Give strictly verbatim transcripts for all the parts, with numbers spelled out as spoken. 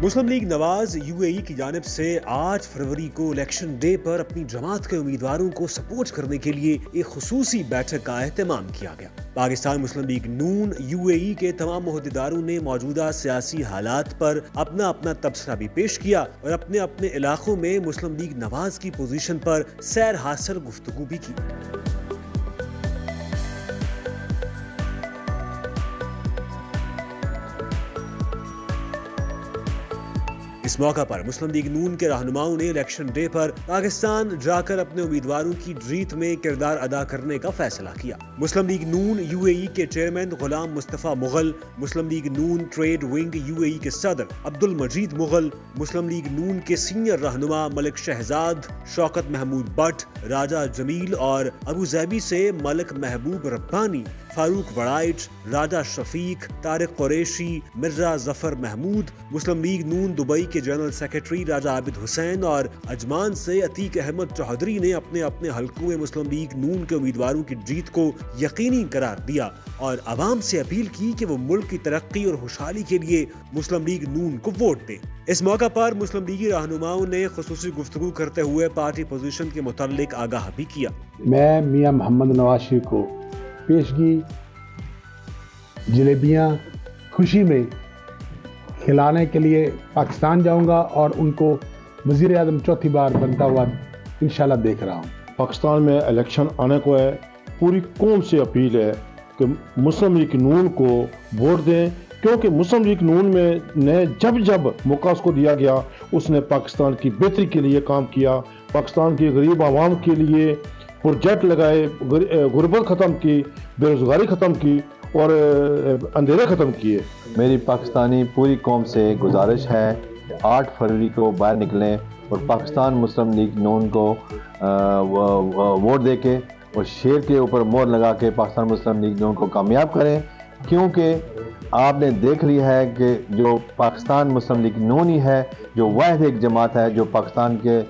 मुस्लिम league Nawaz UAE की जानिब से आठ फरवरी को इलेक्शन डे पर अपनी जमात के उम्मीदवारों को सपोर्ट करने के लिए एक खुसूसी बैठक का एहतमाम किया गया। पाकिस्तान मुस्लिम लीग नून यूएई के तमाम मुहद्दिदारों ने मौजूदा सियासी हालात पर अपना अपना तबसरा भी पेश किया और अपने अपने इलाकों में मुस्लिम लीग नवाज की पोजीशन पर सैर हासिल गुफ्तगू भी की। इस मौका पर मुस्लिम लीग नून के रहनुमाओं ने इलेक्शन डे पर पाकिस्तान जाकर अपने उम्मीदवारों की जीत में किरदार अदा करने का फैसला किया। मुस्लिम लीग नून यूएई के chairman Ghulam Mustafa Mughal, Muslim League Noon trade wing UAE के सदर अब्दुल मजीद मुगल, मुस्लिम लीग नून के सीनियर रहनुमा मलिक शहजाद शौकत, महमूद बट, राजा जमील और अबूधाबी से मलिक महबूब रब्बानी, फारूक वड़ाईट, राजा शफीक, तारिक क़ुरेशी, मिर्जा जफर महमूद, मुस्लिम लीग नून दुबई के जनरल सेक्रेटरी राजा आबिद हुसैन और अजमान से अतीक अहमद चौधरी ने अपने अपने हलकों में मुस्लिम लीग नून के उम्मीदवारों की जीत को यकीनी करार दिया और आवाम से अपील की कि वो मुल्क की तरक्की और खुशहाली के लिए मुस्लिम लीग नून को वोट दें। इस मौका पर मुस्लिम लीगी रहनुमाओं ने खुसूसी गुफ्तगू करते हुए पार्टी पोजीशन के मुताल्लिक आगाह भी किया। मैं मियाँ मोहम्मद नवाज़ शरीफ को पेशगी जलेबियाँ खुशी में खिलाने के लिए पाकिस्तान जाऊंगा और उनको वज़ीर आज़म चौथी बार बनता हुआ इंशाल्लाह देख रहा हूं। पाकिस्तान में इलेक्शन आने को है, पूरी कौम से अपील है कि मुस्लिम लीग नून को वोट दें, क्योंकि मुस्लिम लीग नून में ने जब जब मौका उसको दिया गया उसने पाकिस्तान की बेहतरी के लिए काम किया, पाकिस्तान की गरीब आवाम के लिए प्रोजेक्ट लगाए, गुर्बत ख़त्म की, बेरोज़गारी ख़त्म की और अंधेरे ख़त्म किए। मेरी पाकिस्तानी पूरी कौम से गुजारिश है आठ फरवरी को बाहर निकलें और पाकिस्तान मुस्लिम लीग नून को वोट दे के और शेर के ऊपर मोहर लगा के पाकिस्तान मुस्लिम लीग नून को कामयाब करें, क्योंकि आपने देख लिया है कि जो पाकिस्तान मुस्लिम लीग नून ही है जो वाहिद एक जमात है जो पाकिस्तान के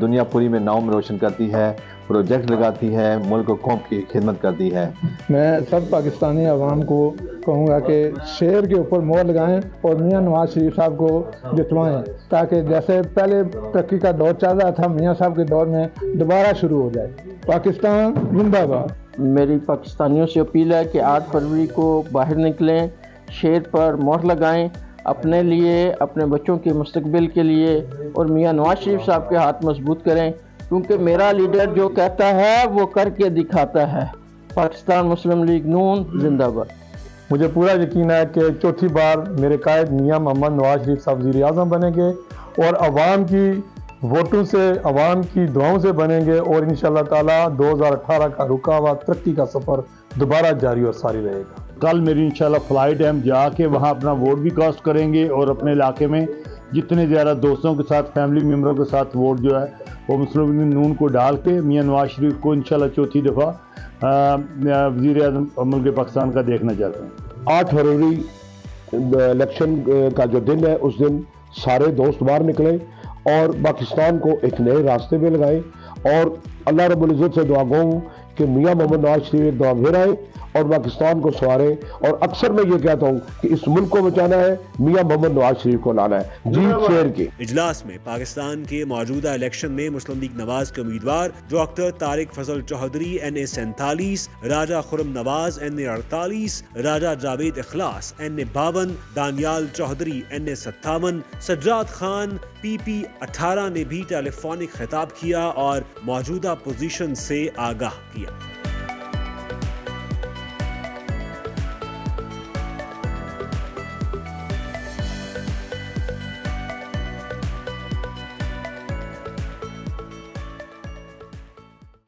दुनिया पूरी में नाम रोशन करती है, प्रोजेक्ट लगाती है, मुल्क और कौम की खिदमत करती है। मैं सब पाकिस्तानी आवाम को कहूँगा कि शेर के ऊपर मोहर लगाएं और मियाँ नवाज शरीफ साहब को जितवाएं, ताकि जैसे पहले तरक्की का दौर चल रहा था मियाँ साहब के दौर में दोबारा शुरू हो जाए। पाकिस्तान जिंदाबाद। मेरी पाकिस्तानियों से अपील है कि आठ फरवरी को बाहर निकलें, शेर पर मोहर लगाएं, अपने लिए, अपने बच्चों के मुस्तकबिल के लिए और मियाँ नवाज शरीफ साहब के हाथ मजबूत करें, क्योंकि मेरा लीडर जो कहता है वो करके दिखाता है। पाकिस्तान मुस्लिम लीग नून जिंदाबाद। मुझे पूरा यकीन है कि चौथी बार मेरे कायद मियाँ मोहम्मद नवाज शरीफ साहब वज़ीर आज़म बनेंगे और आवाम की वोटों से, आवाम की दुआओं से बनेंगे और इंशाल्लाह ताला दो हज़ार अठारह का रुका हुआ तरक्की का सफ़र दोबारा जारी और सारी रहेगा। कल मेरी इंशाल्लाह फ्लाइट है, हम जाके वहाँ अपना वोट भी कास्ट करेंगे और अपने इलाके में जितने ज़्यादा दोस्तों के साथ, फैमिली मेम्बरों के साथ वोट जो है वो मुस्लिम नून को डाल के मियाँ नवाज शरीफ को इंशाल्लाह चौथी दफ़ा वज़ीर आज़म मुल्क पाकिस्तान का देखना चाहते हैं। आठ फरवरी इलेक्शन का जो दिन है उस दिन सारे दोस्त बाहर निकले और पाकिस्तान को एक नए रास्ते पे लगाएं और अल्लाह रब्बुल इज़्ज़त से दुआ गो हूँ कि मियाँ मोहम्मद नवाज शरीफ एक दुआ फिर आए और पाकिस्तान को सवारे। और अक्सर मैं ये कहता हूँ कि इस मुल्क को बचाना है, मियाँ मोहम्मद नवाज शरीफ को लाना है जीत शेर की। इजलास में पाकिस्तान के मौजूदा इलेक्शन में मुस्लिम लीग नवाज के उम्मीदवार doctor Tariq Fazal Chaudhry N A सैंतालीस, राजा खुरम नवाज एन ए अड़तालीस, राजा जावेद अखलास एन ए बावन, दानियाल चौधरी एन ए सत्तावन, सज्जाद खान पी पी अठारह ने भी टेलीफोनिक खिताब किया और मौजूदा पोजीशन से आगाह किया।